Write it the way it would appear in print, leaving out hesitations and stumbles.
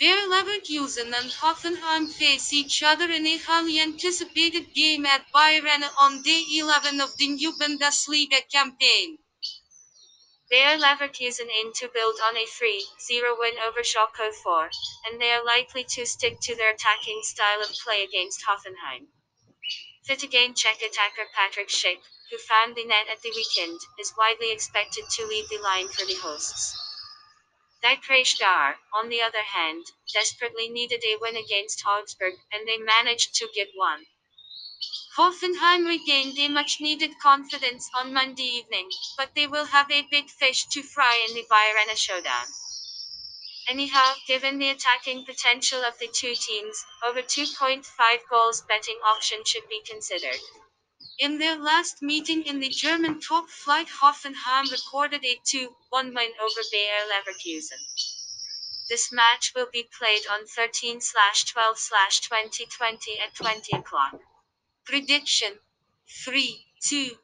Bayer Leverkusen and Hoffenheim face each other in a highly anticipated game at Bayern on day 11 of the new Bundesliga campaign. Bayer Leverkusen aim to build on a 3-0 win over Schalke 4, and they are likely to stick to their attacking style of play against Hoffenheim. Fit again Czech attacker Patrick Schick, who found the net at the weekend, is widely expected to lead the line for the hosts. Bayer, on the other hand, desperately needed a win against Augsburg, and they managed to get one. Hoffenheim regained a much-needed confidence on Monday evening, but they will have a big fish to fry in the Bayern showdown. Anyhow, given the attacking potential of the two teams, over 2.5 goals betting option should be considered. In their last meeting in the German top flight, Hoffenheim recorded a 2-1 win over Bayer Leverkusen. This match will be played on 13/12/2020 at 20 o'clock. Prediction: 3-2.